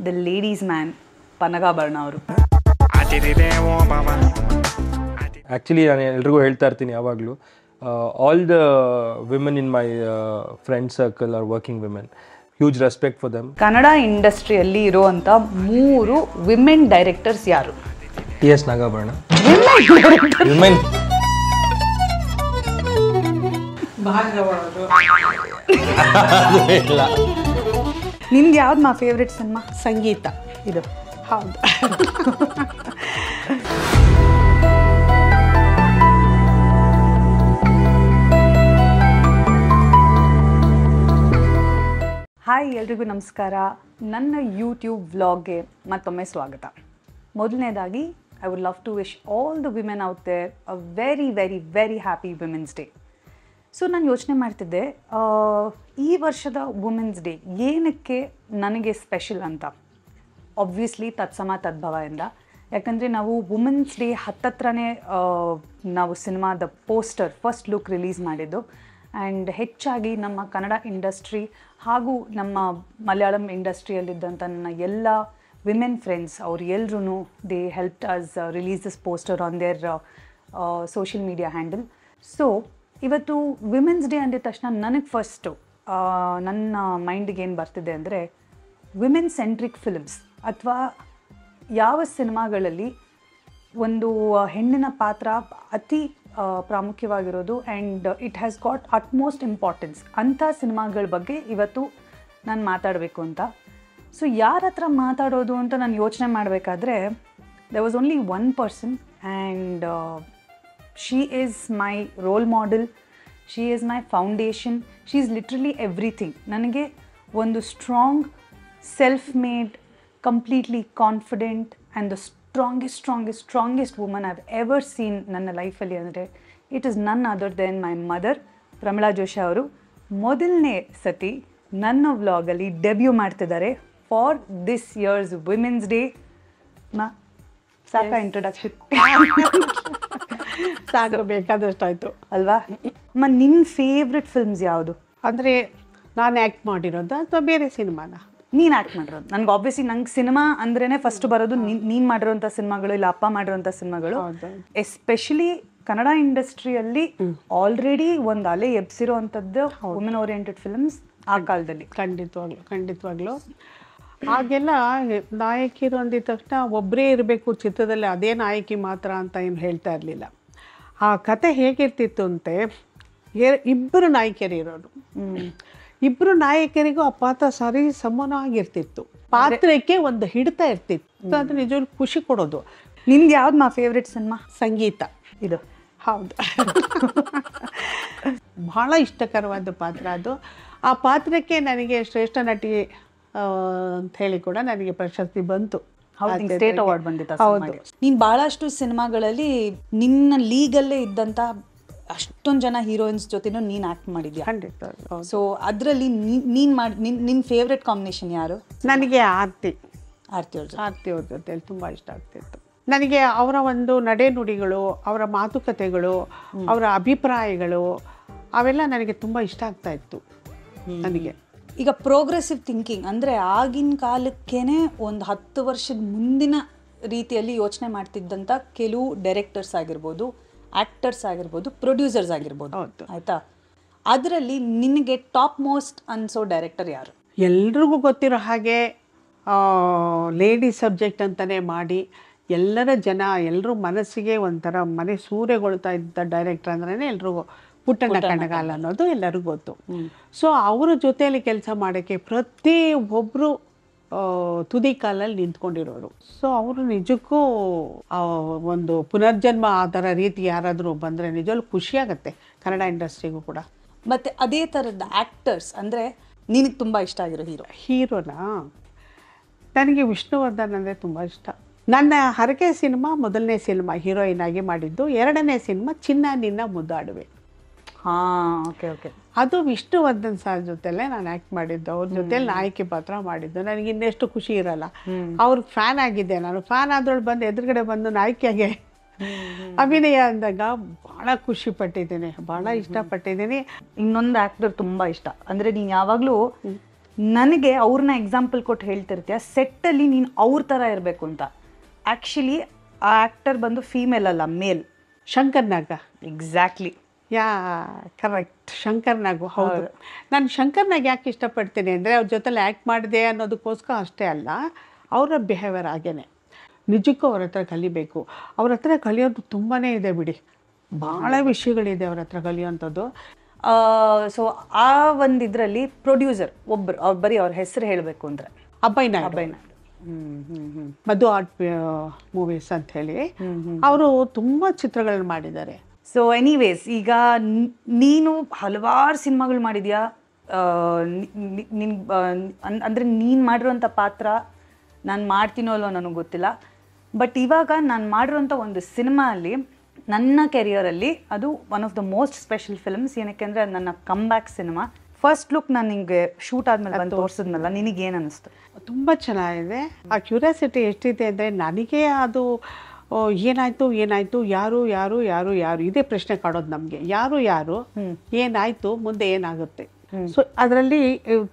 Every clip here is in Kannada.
the ladies' man, Pannaga Bharana. Actually, all the women in my friend circle are working women. Huge respect for them. Kannada industry alli iruvantu mooru women directors yaru? TS Nagabarna. Women. Nimge yavud ma favorite cinema? Sangeeta. Idu. Haudu. Hi, Eldrigu Namaskara. Nanna YouTube vlog ge mattomme swagata. Modalnedagi, I would love to wish all the women out there a very, very, very happy Women's Day. So, ನಾನು ಯೋಚನೆ ಮಾಡ್ತಿದ್ದೆ ಈ ವರ್ಷದ ವುಮೆನ್ಸ್ ಡೇ ಏನಕ್ಕೆ ನನಗೆ ಸ್ಪೆಷಲ್ ಅಂತ. ಆಬ್ವಿಯಸ್ಲಿ ತತ್ಸಮ ತದ್ಭವ ಇಂದ, ಯಾಕಂದರೆ ನಾವು ವುಮೆನ್ಸ್ ಡೇ ಹತ್ತತ್ರನೇ ನಾವು ಸಿನಿಮಾದ ಪೋಸ್ಟರ್ ಫಸ್ಟ್ ಲುಕ್ ರಿಲೀಸ್ ಮಾಡಿದ್ದು. ಆ್ಯಂಡ್ ಹೆಚ್ಚಾಗಿ ನಮ್ಮ ಕನ್ನಡ ಇಂಡಸ್ಟ್ರಿ ಹಾಗೂ ನಮ್ಮ ಮಲಯಾಳಂ ಇಂಡಸ್ಟ್ರಿಯಲ್ಲಿದ್ದಂಥ ನನ್ನ ಎಲ್ಲ ವಿಮೆನ್ ಫ್ರೆಂಡ್ಸ್ ಅವರೆಲ್ಲರೂ they helped us release this poster on their social media handle. So ಇವತ್ತು ವಿಮೆನ್ಸ್ ಡೇ ಅಂದಿದ ತಕ್ಷಣ ನನಗೆ ಫಸ್ಟು ನನ್ನ ಮೈಂಡಿಗೆ ಏನು ಬರ್ತಿದೆ ಅಂದರೆ ವಿಮೆನ್ ಸೆಂಟ್ರಿಕ್ ಫಿಲ್ಮ್ಸ್, ಅಥವಾ ಯಾವ ಸಿನಿಮಾಗಳಲ್ಲಿ ಒಂದು ಹೆಣ್ಣಿನ ಪಾತ್ರ ಅತಿ ಪ್ರಾಮುಖ್ಯವಾಗಿರೋದು and it has got utmost importance ಅಂಥ ಸಿನಿಮಾಗಳ ಬಗ್ಗೆ ಇವತ್ತು ನಾನು ಮಾತಾಡಬೇಕು ಅಂತ. ಸೊ ಯಾರ ಹತ್ರ ಮಾತಾಡೋದು ಅಂತ ನಾನು ಯೋಚನೆ ಮಾಡಬೇಕಾದ್ರೆ there was only one person and she is my role model, she is my foundation, she is literally everything. ನನಗೆ ಒಂದು strong self made, completely confident and the strongest woman I've ever seen ನನ್ನ ಲೈಫಲ್ಲಿ ಅಂದರೆ it is none other than my mother Pramila Joshi ಅವರು. ಮೊದಲನೇ ಸತಿ ನನ್ನ ವ್ಲಾಗಲ್ಲಿ ಡೆಬ್ಯೂ ಮಾಡ್ತಿದ್ದಾರೆ for this year's women's day. ಮಾ ಸಾಕ ಇಂಟ್ರೊಡಕ್ಷನ್? ಸಾಕು, ಬೇಕಾದಷ್ಟು ಆಯಿತು ಅಲ್ವಾ? ಮಾ ನಿಮ್ಮ ಫೇವ್ರೆಟ್ ಫಿಲ್ಮ್ಸ್ ಯಾವುದು? ಅಂದರೆ ನಾನು ಆ್ಯಕ್ಟ್ ಮಾಡಿರೋದು ಅಥವಾ ಬೇರೆ ಸಿನಿಮಾನ? ನೀನು ಆ್ಯಕ್ಟ್ ಮಾಡಿರೋದು. ನನಗೆ ಆಬ್ವಿಯಸ್ಲಿ ನಂಗೆ ಸಿನಿಮಾ ಅಂದ್ರೇ ಫಸ್ಟ್ ಬರೋದು ನೀನು ಮಾಡಿರೋಂಥ ಸಿನಿಮಾಗಳು, ಇಲ್ಲ ಅಪ್ಪ ಮಾಡಿರೋಂಥ ಸಿನಿಮಾಗಳು. ಎಸ್ಪೆಷಲಿ ಕನ್ನಡ ಇಂಡಸ್ಟ್ರಿಯಲ್ಲಿ ಆಲ್ರೆಡಿ ಒಂದು ಅಲೆ ಎಬ್ಸಿರೋ ಅಂಥದ್ದು ವುಮೆನ್ ಓರಿಯೆಂಟೆಡ್ ಫಿಲ್ಮ್ಸ್ ಆ ಕಾಲದಲ್ಲಿ. ಖಂಡಿತವಾಗ್ಲೂ ಆಗೆಲ್ಲ ನಾಯಕಿರು ಅಂದಿದ ತಕ್ಷಣ ಒಬ್ಬರೇ ಇರಬೇಕು ಚಿತ್ರದಲ್ಲಿ, ಅದೇ ನಾಯಕಿ ಮಾತ್ರ ಅಂತ ಏನು ಹೇಳ್ತಾ ಇರಲಿಲ್ಲ. ಆ ಕತೆ ಹೇಗಿರ್ತಿತ್ತು ಅಂತೆ, ಇಬ್ಬರು ನಾಯಕಿಯರು ಇರೋರು, ಇಬ್ಬರು ನಾಯಕರಿಗೂ ಆ ಪಾತ್ರ ಸರಿ ಸಮನಾಗಿರ್ತಿತ್ತು, ಪಾತ್ರಕ್ಕೆ ಒಂದು ಹಿಡಿತಾ ಇರ್ತಿತ್ತು. ಅದು ನಿಜವಾಗ್ಲೂ ಖುಷಿ ಕೊಡೋದು. ನಿಮ್ಗೆ ಯಾವ್ದು ಮಾ ಫೇವ್ರೆಟ್ ಸಿನಿಮಾ? ಸಂಗೀತ. ಇದು ಹೌದು, ಬಹಳ ಇಷ್ಟಕರವಾದ ಪಾತ್ರ ಅದು. ಆ ಪಾತ್ರಕ್ಕೆ ನನಗೆ ಶ್ರೇಷ್ಠ ನಟಿ ಅಂತ ಹೇಳಿ ಕೂಡ ನನಗೆ ಪ್ರಶಸ್ತಿ ಬಂತು, ಸ್ಟೇಟ್ ಅವಾರ್ಡ್ ಬಂದಿತ್ತು. ಹೌದು. ನೀನು ಭಾಳಷ್ಟು ಸಿನಿಮಾಗಳಲ್ಲಿ ನಿನ್ನ ಲೀಗಲ್ಲೇ ಇದ್ದಂಥ ಅಷ್ಟೊಂದು ಜನ ಹೀರೋಯಿನ್ಸ್ ಜೊತೆನೂ ನೀನು ಆ್ಯಕ್ಟ್ ಮಾಡಿದ್ಯಾ? ಖಂಡಿತ. ಸೊ ಅದರಲ್ಲಿ ನೀನು ಮಾಡಿ ನಿನ್ನ ಫೇವ್ರೆಟ್ ಕಾಂಬಿನೇಷನ್ ಯಾರು? ನನಗೆ ಆರ್ತಿ ಅವ್ರ ಜೊತೆಯಲ್ಲಿ ತುಂಬ ಇಷ್ಟ ಆಗ್ತಿತ್ತು. ನನಗೆ ಅವರ ಒಂದು ನಡೆನುಡಿಗಳು, ಅವರ ಮಾತುಕತೆಗಳು, ಅವರ ಅಭಿಪ್ರಾಯಗಳು ಅವೆಲ್ಲ ನನಗೆ ತುಂಬ ಇಷ್ಟ ಆಗ್ತಾ ಇತ್ತು. ನನಗೆ ಈಗ ಪ್ರೋಗ್ರೆಸಿವ್ ಥಿಂಕಿಂಗ್ ಅಂದರೆ ಆಗಿನ ಕಾಲಕ್ಕೇ ಒಂದು 10 ವರ್ಷದ ಮುಂದಿನ ರೀತಿಯಲ್ಲಿ ಯೋಚನೆ ಮಾಡ್ತಿದ್ದಂಥ ಕೆಲವು ಡೈರೆಕ್ಟರ್ಸ್ ಆಗಿರ್ಬೋದು, ಆ್ಯಕ್ಟರ್ಸ್ ಆಗಿರ್ಬೋದು, ಪ್ರೊಡ್ಯೂಸರ್ಸ್ ಆಗಿರ್ಬೋದು, ಆಯಿತಾ? ಅದರಲ್ಲಿ ನಿನಗೆ ಟಾಪ್ ಮೋಸ್ಟ್ ಅನ್ಸೋ ಡೈರೆಕ್ಟರ್ ಯಾರು? ಎಲ್ರಿಗೂ ಗೊತ್ತಿರೋ ಹಾಗೆ ಲೇಡಿ ಸಬ್ಜೆಕ್ಟ್ ಅಂತಲೇ ಮಾಡಿ ಎಲ್ಲರ ಜನ ಎಲ್ಲರೂ ಮನಸ್ಸಿಗೆ ಒಂಥರ ಮನೆ ಸೂರೆಗೊಳ್ತಾ ಇದ್ದ ಡೈರೆಕ್ಟರ್ ಅಂದ್ರೇ ಎಲ್ರಿಗೂ ಪುಟ್ಟಣ್ಣ ಕಣಗಾಲ ಅನ್ನೋದು ಎಲ್ಲರಿಗೂ ಗೊತ್ತು. ಸೊ ಅವರ ಜೊತೆಯಲ್ಲಿ ಕೆಲಸ ಮಾಡೋಕ್ಕೆ ಪ್ರತಿಯೊಬ್ಬರು ತುದಿ ಕಾಲಲ್ಲಿ ನಿಂತ್ಕೊಂಡಿರೋರು. ಸೊ ಅವರು ನಿಜಕ್ಕೂ ಒಂದು ಪುನರ್ಜನ್ಮ ಆ ಥರ ರೀತಿ ಯಾರಾದರೂ ಬಂದರೆ ನಿಜವೂ ಖುಷಿಯಾಗತ್ತೆ ಕನ್ನಡ ಇಂಡಸ್ಟ್ರಿಗೂ ಕೂಡ. ಮತ್ತು ಅದೇ ಥರದ ಆ್ಯಕ್ಟರ್ಸ್ ಅಂದರೆ ನಿನಗೆ ತುಂಬ ಇಷ್ಟ ಆಗಿರೋ ಹೀರೋನಾ? ನನಗೆ ವಿಷ್ಣುವರ್ಧನ್ ಅಂದರೆ ತುಂಬ ಇಷ್ಟ. ನನ್ನ ಹರಕೆ ಸಿನಿಮಾ ಮೊದಲನೇ ಸಿನಿಮಾ ಹೀರೋಯಿನ್ ಆಗಿ ಮಾಡಿದ್ದು, ಎರಡನೇ ಸಿನಿಮಾ ಚಿನ್ನ ನಿನ್ನ ಮುದ್ದಾಡುವೆ. ಹಾಂ, ಓಕೆ ಓಕೆ. ಅದು ವಿಷ್ಣುವರ್ಧನ್ ಸರ್ ಜೊತೆಲ್ಲೇ ನಾನು ಆ್ಯಕ್ಟ್ ಮಾಡಿದ್ದು, ಅವ್ರ ಜೊತೆಲಿ ನಾಯಕಿ ಪಾತ್ರ ಮಾಡಿದ್ದು. ನನಗೆ ಇನ್ನೆಷ್ಟು ಖುಷಿ ಇರಲ್ಲ. ಅವ್ರಿಗೆ ಫ್ಯಾನ್ ಆಗಿದ್ದೆ ನಾನು. ಫ್ಯಾನ್ ಆದ್ರೊಳಗೆ ಬಂದು ಎದುರುಗಡೆ ಬಂದು ನಾಯಕಿಯಾಗೆ ಅಭಿನಯ ಅಂದಾಗ ಭಾಳ ಖುಷಿ ಪಟ್ಟಿದ್ದೀನಿ, ಭಾಳ ಇಷ್ಟಪಟ್ಟಿದ್ದೀನಿ. ಇನ್ನೊಂದು ಆ್ಯಕ್ಟರ್ ತುಂಬ ಇಷ್ಟ ಅಂದರೆ ನೀನು ಯಾವಾಗಲೂ ನನಗೆ ಅವರನ್ನ ಎಕ್ಸಾಂಪಲ್ ಕೊಟ್ಟು ಹೇಳ್ತಿರ್ತೀಯಾ ಸೆಟ್ ಅಲ್ಲಿ ನೀನು ಅವರ ತರ ಇರಬೇಕು ಅಂತ. ಆಕ್ಚುಲಿ ಆ ಆಕ್ಟರ್ ಬಂದು ಫೀಮೇಲ್ ಅಲ್ಲ, male. Shankar Nag. Exactly, yeah correct, Shankar Nag. ಹೌದು, ನಾನು ಶಂಕರ್ ನಾಗ್ ಯಾಕೆ ಇಷ್ಟಪಡ್ತೀನಿ ಅಂದರೆ ಅವ್ರ ಜೊತೆಲಿ ಆ್ಯಕ್ಟ್ ಮಾಡಿದೆ ಅನ್ನೋದಕ್ಕೋಸ್ಕರ ಅಷ್ಟೇ ಅಲ್ಲ, ಅವರ ಬಿಹೇವಿಯರ್ ಹಾಗೇನೆ. ನಿಜಕ್ಕೂ ಅವ್ರ ಹತ್ರ ಕಲಿಬೇಕು. ಅವ್ರ ಹತ್ರ ಕಲಿಯೋದು ತುಂಬಾ ಇದೆ ಬಿಡಿ, ಭಾಳ ವಿಷಯಗಳಿದೆ ಅವ್ರ ಹತ್ರ ಕಲಿಯೋಂಥದ್ದು. ಸೊ ಆ ಒಂದು ಇದರಲ್ಲಿ ಪ್ರೊಡ್ಯೂಸರ್ ಒಬ್ಬರು, ಅವ್ರು ಬರೀ ಅವ್ರ ಹೆಸರು ಹೇಳಬೇಕು ಅಂದರೆ ಅಭಯ್ನ ಮಧು ಆರ್ಟ್ ಮೂವೀಸ್ ಅಂತ ಹೇಳಿ ಅವರು ತುಂಬ ಚಿತ್ರಗಳನ್ನ ಮಾಡಿದ್ದಾರೆ. ಸೊ ಎನಿವೇಸ್, ಈಗ ನೀನು ಹಲವಾರು ಸಿನಿಮಾಗಳು ಮಾಡಿದ್ಯಾ, ನಿನ್ ಅಂದರೆ ನೀನು ಮಾಡಿರೋಂಥ ಪಾತ್ರ ನಾನು ಮಾಡ್ತೀನೋ ಅಲ್ಲೋ ನನಗೆ ಗೊತ್ತಿಲ್ಲ, ಬಟ್ ಇವಾಗ ನಾನು ಮಾಡಿರೋಂಥ ಒಂದು ಸಿನಿಮಾ ಅಲ್ಲಿ ನನ್ನ ಕೆರಿಯರಲ್ಲಿ ಅದು one of the most special films. ಏನಕ್ಕೆ ಅಂದರೆ ಅದು ನನ್ನ ಕಮ್ಬ್ಯಾಕ್ ಸಿನಿಮಾ. ಫಸ್ಟ್ ಲುಕ್ ನಾನು ನಿಮಗೆ ಶೂಟ್ ಆದಮೇಲೆ ಬಂದು ತೋರಿಸಿದ್ನಲ್ಲ, ನಿನಗೇನು ಅನ್ನಿಸ್ತು? ತುಂಬ ಚೆನ್ನಾಗಿದೆ. ಆ ಕ್ಯೂರಿಯಾಸಿಟಿ ಎಷ್ಟಿದೆ ಅಂದರೆ ನನಗೆ ಅದು ಏನಾಯಿತು ಏನಾಯಿತು, ಯಾರು ಯಾರು ಯಾರು ಯಾರು, ಇದೇ ಪ್ರಶ್ನೆ ಕಾಡೋದು ನಮಗೆ. ಯಾರು ಯಾರು, ಏನಾಯಿತು, ಮುಂದೆ ಏನಾಗುತ್ತೆ. ಸೊ ಅದರಲ್ಲಿ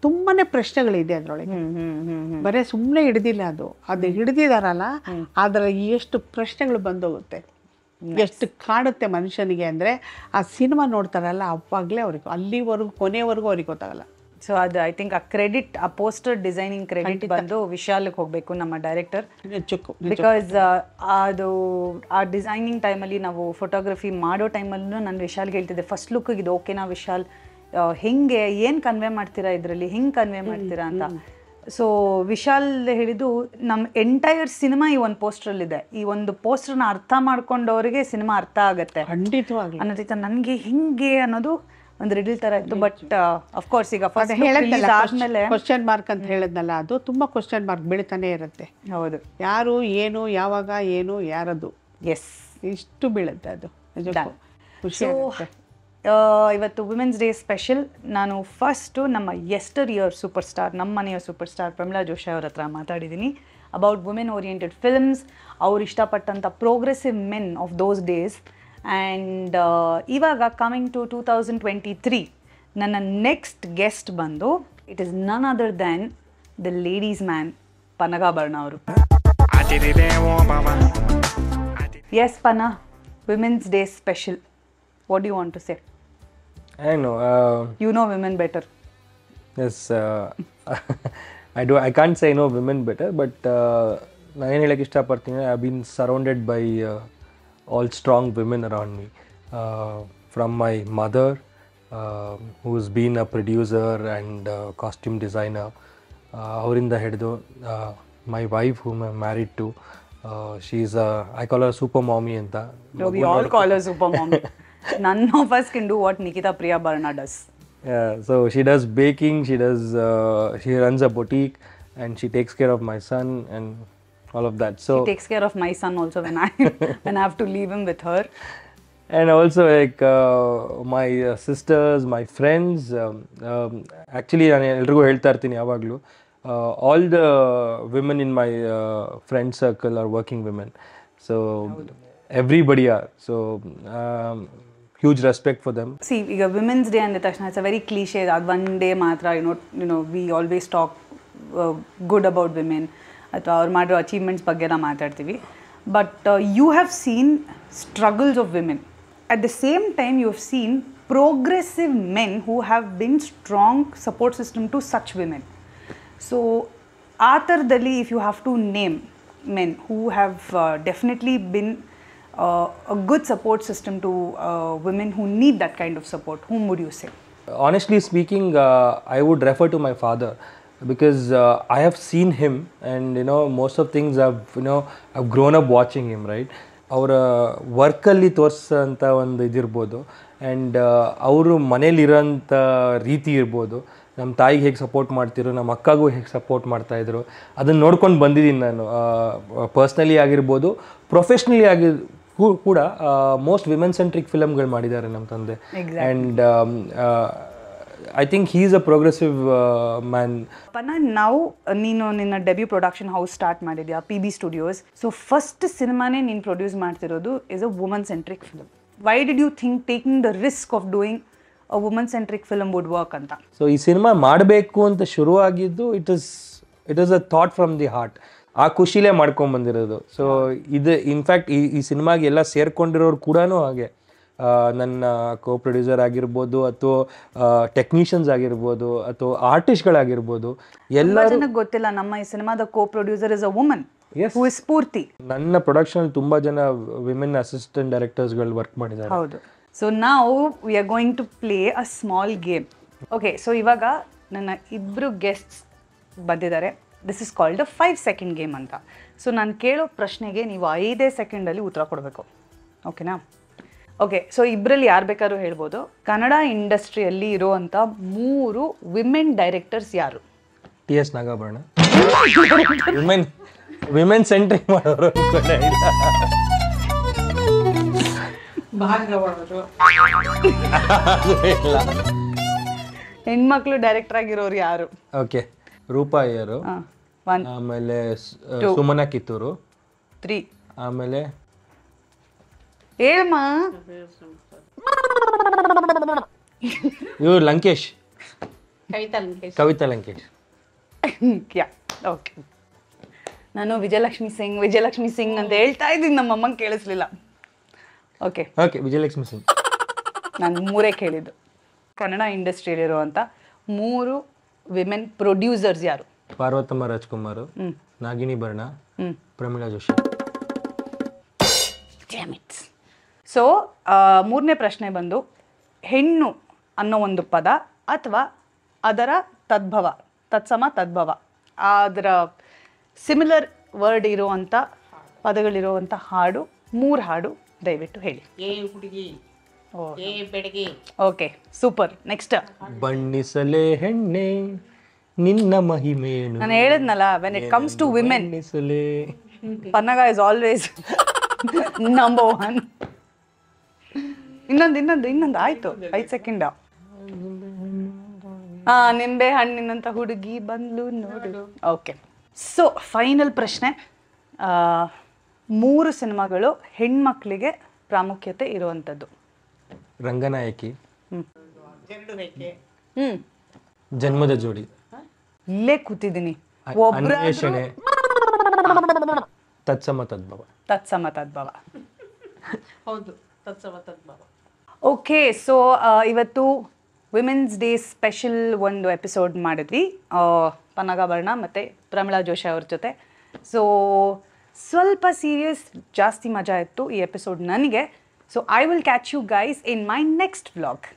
ತುಂಬಾ ಪ್ರಶ್ನೆಗಳಿದೆ ಅದರೊಳಗೆ, ಬರೀ ಸುಮ್ಮನೆ ಹಿಡ್ದಿಲ್ಲ ಅದು. ಅದು ಹಿಡ್ದಿದಾರಲ್ಲ, ಅದರ ಎಷ್ಟು ಪ್ರಶ್ನೆಗಳು ಬಂದೋಗುತ್ತೆ, ಎಷ್ಟು ಕಾಡುತ್ತೆ ಮನುಷ್ಯನಿಗೆ ಅಂದರೆ ಆ ಸಿನಿಮಾ ನೋಡ್ತಾರಲ್ಲ ಅವಾಗಲೇ ಅವ್ರಿಗೆ, ಅಲ್ಲಿವರೆಗೂ ಕೊನೆವರೆಗೂ ಅವ್ರಿಗೆ ಗೊತ್ತಾಗಲ್ಲ. ಸೊ ಅದು ಐ ಥಿಂಕ್ ಆ ಕ್ರೆಡಿಟ್, ಆ ಪೋಸ್ಟರ್ ಡಿಸೈನಿಂಗ್ ಕ್ರೆಡಿಟ್ ಬಂದು ವಿಶಾಲಿಗೆ ಹೋಗಬೇಕು, ನಮ್ಮ ಡೈರೆಕ್ಟರ್. ಬಿಕಾಸ್ ಅದು ಆ ಡಿಸೈನಿಂಗ್ ಟೈಮಲ್ಲಿ, ನಾವು ಫೋಟೋಗ್ರಫಿ ಮಾಡೋ ಟೈಮಲ್ಲೂ ನಾನು ವಿಶಾಲ್ಗೆ ಹೇಳ್ತಿದ್ದೆ ಫಸ್ಟ್ ಲುಕ್ ಇದು ಓಕೆನಾ ವಿಶಾಲ್, ಹೆಂಗೆ ಏನು ಕನ್ವೆ ಮಾಡ್ತೀರಾ ಇದರಲ್ಲಿ, ಹೆಂಗೆ ಕನ್ವೆ ಮಾಡ್ತೀರಾ ಅಂತ. ಸೊ ವಿಶಾಲ್ ಹೇಳಿದ್ದು ನಮ್ಮ ಎಂಟೈರ್ ಸಿನಿಮಾ ಈ ಒಂದು ಪೋಸ್ಟ್ರಲ್ಲಿದೆ, ಈ ಒಂದು ಪೋಸ್ಟ್ರನ್ನ ಅರ್ಥ ಮಾಡ್ಕೊಂಡವ್ರಿಗೆ ಸಿನಿಮಾ ಅರ್ಥ ಆಗುತ್ತೆ ಖಂಡಿತವಾಗಿ ಅನ್ನೋದಕ್ಕೆ ನನಗೆ ಹೆಂಗೆ ಅನ್ನೋದು ಒಂದು ರಿಡಿಲ್ ಥರ ಇತ್ತು. ಬಟ್ ಅಫ್ಕೋರ್ಸ್ ಈಗ ಆದಮೇಲೆ ಕ್ವಶನ್ ಮಾರ್ಕ್ ಅಂತ ಹೇಳಿದ್ನಲ್ಲ, ಅದು ತುಂಬ ಕ್ವಶನ್ ಮಾರ್ಕ್ ಬೀಳ್ತಾನೆ ಇರುತ್ತೆ. ಹೌದು, ಯಾರು ಏನು ಯಾವಾಗ ಏನು ಯಾರದು, ಎಸ್ ಇಷ್ಟು ಬೀಳುತ್ತೆ ಅದು. ಖುಷಿ. ಇವತ್ತು ವುಮೆನ್ಸ್ ಡೇ ಸ್ಪೆಷಲ್. ನಾನು ಫಸ್ಟು ನಮ್ಮ ಯೆಸ್ಟರ್ ಇಯರ್ ಸೂಪರ್ ಸ್ಟಾರ್, ನಮ್ಮ ಮನೆಯ ಸೂಪರ್ ಸ್ಟಾರ್ ಪ್ರಮೀಳಾ ಜೋಶಿ ಅವ್ರ ಹತ್ರ ಮಾತಾಡಿದ್ದೀನಿ ಅಬೌಟ್ ವುಮೆನ್ ಓರಿಯೆಂಟೆಡ್ ಫಿಲ್ಮ್ಸ್, ಅವ್ರು ಇಷ್ಟಪಟ್ಟಂಥ progressive men of those days. And ಇವಾಗ ಕಮಿಂಗ್ ಟು 2023, ನನ್ನ ನೆಕ್ಸ್ಟ್ ಗೆಸ್ಟ್ ಬಂದು it is none other than the ladies man Pannaga Bharana ಅವರು. Yes Panna, women's day special, what do you want to say? I know, you know women better. Yes, I do. I can't say I know women better, but I really like ishtapartine. I have been surrounded by all strong women around me, from my mother, who's been a producer and costume designer, aurinda hedidu, my wife whom I'm married to, she's a, I call her super mommy anta. No, we all call her super mommy. None of us can do what Nikita Priya Barana does. Yeah, so she does baking, she does, she runs a boutique, and she takes care of my son and all of that. So she takes care of my son also when I when I have to leave him with her. And also like my sisters, my friends, actually ನಾನು ಎಲ್ಲರಿಗೂ ಹೇಳ್ತಾ ಇರ್ತೀನಿ ಯಾವಾಗಲೂ, all the women in my friend circle are working women. So everybody are. So huge respect for them. See, iga women's day and Takshana, it's a very cliche that one day matra, you know we always talk good about women athwa avar madro achievements bagge na maatadtivi, but you have seen struggles of women, at the same time you have seen progressive men who have been strong support system to such women. So atardali, if you have to name men who have definitely been a good support system to women who need that kind of support, whom would you say? Honestly speaking, I would refer to my father, because I have seen him, and you know most of things I've grown up watching him, right? Avara work alli torsanta ond idirbodu, and avaru maneli iranta reeti irbodu, ನಮ್ಮ ತಾಯಿಗೆ ಹೇಗೆ ಸಪೋರ್ಟ್ ಮಾಡ್ತಿರೋ, ನಮ್ಮ ಅಕ್ಕಗೂ ಹೇಗೆ ಸಪೋರ್ಟ್ ಮಾಡ್ತಾಯಿದ್ರು, ಅದನ್ನು ನೋಡ್ಕೊಂಡು ಬಂದಿದ್ದೀನಿ ನಾನು. ಪರ್ಸ್ನಲಿ ಆಗಿರ್ಬೋದು, ಪ್ರೊಫೆಷ್ನಲಿ ಆಗಿ ಕೂಡ ಮೋಸ್ಟ್ ವಿಮೆನ್ ಸೆಂಟ್ರಿಕ್ ಫಿಲಮ್ಗಳು ಮಾಡಿದ್ದಾರೆ ನಮ್ಮ ತಂದೆ. And I think he is a progressive man. Panna, ನಾವು ನೀನು ನಿನ್ನ ಡೆಬ್ಯೂ ಪ್ರೊಡಕ್ಷನ್ ಹೌಸ್ ಸ್ಟಾರ್ಟ್ ಮಾಡಿದ್ಯಾ, P B studios. So first ಸಿನಿಮಾನೇ ನೀನು ಪ್ರೊಡ್ಯೂಸ್ ಮಾಡ್ತಿರೋದು is a woman centric film. Why did you think taking the risk of doing a woman-centric film would work anta. So ee cinema maadbeku anta shuru agiddu, it is a thought from the heart. ಆ ಖುಷಿಲೇ ಮಾಡ್ಕೊಂಡು ಬಂದಿರೋದು. ಸೊ ಇದು ಇನ್ಫ್ಯಾಕ್ಟ್ ಈ ಸಿನಿಮಾಗೆ ಎಲ್ಲ ಸೇರ್ಕೊಂಡಿರೋರು ಕೂಡ ಹಾಗೆ, ನನ್ನ ಕೋ ಪ್ರೊಡ್ಯೂಸರ್ ಆಗಿರ್ಬೋದು, ಅಥವಾ ಟೆಕ್ನಿಷಿಯನ್ಸ್ ಆಗಿರ್ಬೋದು, ಅಥವಾ ಆರ್ಟಿಸ್ಟ್ಗಳಾಗಿರ್ಬೋದು, ಎಲ್ಲರೂ ಗೊತ್ತಿಲ್ಲ ನಮ್ಮ ಈ ಸಿನಿಮಾದ co producer is a woman who is Spoorthi. ನನ್ನ ಪ್ರೊಡಕ್ಷನಲ್ಲಿ ತುಂಬ ಜನ ವಿಮೆನ್ ಅಸಿಸ್ಟೆಂಟ್ ಡೈರೆಕ್ಟರ್ಸ್ಗಳು ವರ್ಕ್ ಮಾಡಿದ್ದಾರೆ. ಹೌದು. ಸೊ ನಾವು we are going to play a small game. Okay, so ಇವಾಗ ನನ್ನ ಇಬ್ಬರು ಗೆಸ್ಟ್ಸ್ ಬಂದಿದ್ದಾರೆ. This is called a 5-second game anta. So ನಾನು ಕೇಳೋ ಪ್ರಶ್ನೆಗೆ ನೀವು 5 ಸೆಕೆಂಡ್ ಅಲ್ಲಿ ಉತ್ತರ ಕೊಡಬೇಕು, ಓಕೆನಾ? ಓಕೆ, ಸೊ ಇಬ್ಬರಲ್ಲಿ ಯಾರು ಬೇಕಾದ್ರೂ ಹೇಳ್ಬೋದು. ಕನ್ನಡ ಇಂಡಸ್ಟ್ರಿಯಲ್ಲಿ ಇರೋಂಥ 3 ವಿಮೆನ್ ಡೈರೆಕ್ಟರ್ಸ್ ಯಾರು? T S Nagabharana. Women centric ಮಾಡೋರು ಇಲ್ಲ. ಹೆಣ್ಮಕ್ಳು ಡೈರೆಕ್ಟರ್ ಆಗಿರೋರು ಯಾರು? ಓಕೆ, ರೂಪಾ ಯರೋ, ಆಮೇಲೆ ಸುಮನಾ ಕಿತ್ತೂರು, 3, ಆಮೇಲೆ ಹೇಳಮ್ಮ ಇವ್ರು ಲಂಕೇಶ್, ಕವಿತಾ ಲಂಕೇಶ್. ಓಕೆ, ನಾನು ವಿಜಯಲಕ್ಷ್ಮಿ ಸಿಂಗ್ ಅಂತ ಹೇಳ್ತಾ ಇದ್ದೀನಿ, ನಮ್ಮ ಅಮ್ಮಂಗೆ ಕೇಳಿಸ್ಲಿಲ್ಲ. ಓಕೆ ವಿಜಯಲಕ್ಷ್ಮಿ ಸಿಂಗ್. ನಾನು 3 ಕೇಳಿದ್ದು. ಕನ್ನಡ ಇಂಡಸ್ಟ್ರಿಯಲ್ಲಿರುವಂಥ 3 ವಿಮೆನ್ ಪ್ರೊಡ್ಯೂಸರ್ಸ್ ಯಾರು? ಪಾರ್ವತಮ್ಮ ರಾಜ್ಕುಮಾರ್, ನಾಗಿನಿ ಭರಣ, ಪ್ರಮೀಳಾ ಜೋಶಿ. ಸೊ 3ನೇ ಪ್ರಶ್ನೆ ಬಂದು, ಹೆಣ್ಣು ಅನ್ನೋ ಒಂದು ಪದ ಅಥವಾ ಅದರ ತದ್ಭವ, ತತ್ಸಮ ತದ್ಭವ, ಅದರ ಸಿಮಿಲರ್ ವರ್ಡ್ ಇರುವಂಥ ಪದಗಳಿರುವಂಥ ಹಾಡು, 3 ಹಾಡು ದಯವಿಟ್ಟು ಹೇಳಿ. Okay, super. ನೆಕ್ಸ್ಟ್, ಬಣ್ಣಿಸಲೇ ಹೆಣ್ಣೆ ನಿನ್ನ ಮಹಿಮೆಯನ್ನು. ನಾನು ಹೇಳಿದ್ನಲ್ಲ, when it comes to women Pannaga is always number 1. ಇನ್ನೊಂದು ಆಯ್ತು, 5 ಸೆಕೆಂಡ್. ನಿಂಬೆ ಹಣ್ಣಿನಂತ ಹುಡುಗಿ ಬಂದ್ಲು ನೋಡು. ಓಕೆ, ಸೊ ಫೈನಲ್ ಪ್ರಶ್ನೆ. 3 ಸಿನಿಮಾಗಳು ಹೆಣ್ಮಕ್ಳಿಗೆ ಪ್ರಾಮುಖ್ಯತೆ ಇರುವಂಥದ್ದು. ರಂಗನಾಯಕಿ, ಜನ್ಮದ ಜೋಡಿ. ಇಲ್ಲೇ ಕೂತಿದ್ದೀನಿ, ತತ್ಸಮ ತದ್ಭವ. ಹೌದು, ತತ್ಸಮ ತದ್ಭವ. ಓಕೆ, ಸೊ ಇವತ್ತು ವಿಮೆನ್ಸ್ ಡೇ ಸ್ಪೆಷಲ್ ಒಂದು ಎಪಿಸೋಡ್ ಮಾಡಿದ್ವಿ, ಪನ್ನಗ ಭರಣ ಮತ್ತು ಪ್ರಮೀಳಾ ಜೋಶಿ ಅವ್ರ ಜೊತೆ. ಸೊ ಸ್ವಲ್ಪ ಸೀರಿಯಸ್, ಜಾಸ್ತಿ ಮಜಾ ಇತ್ತು ಈ ಎಪಿಸೋಡ್ ನನಗೆ. So I will catch you guys in my next vlog.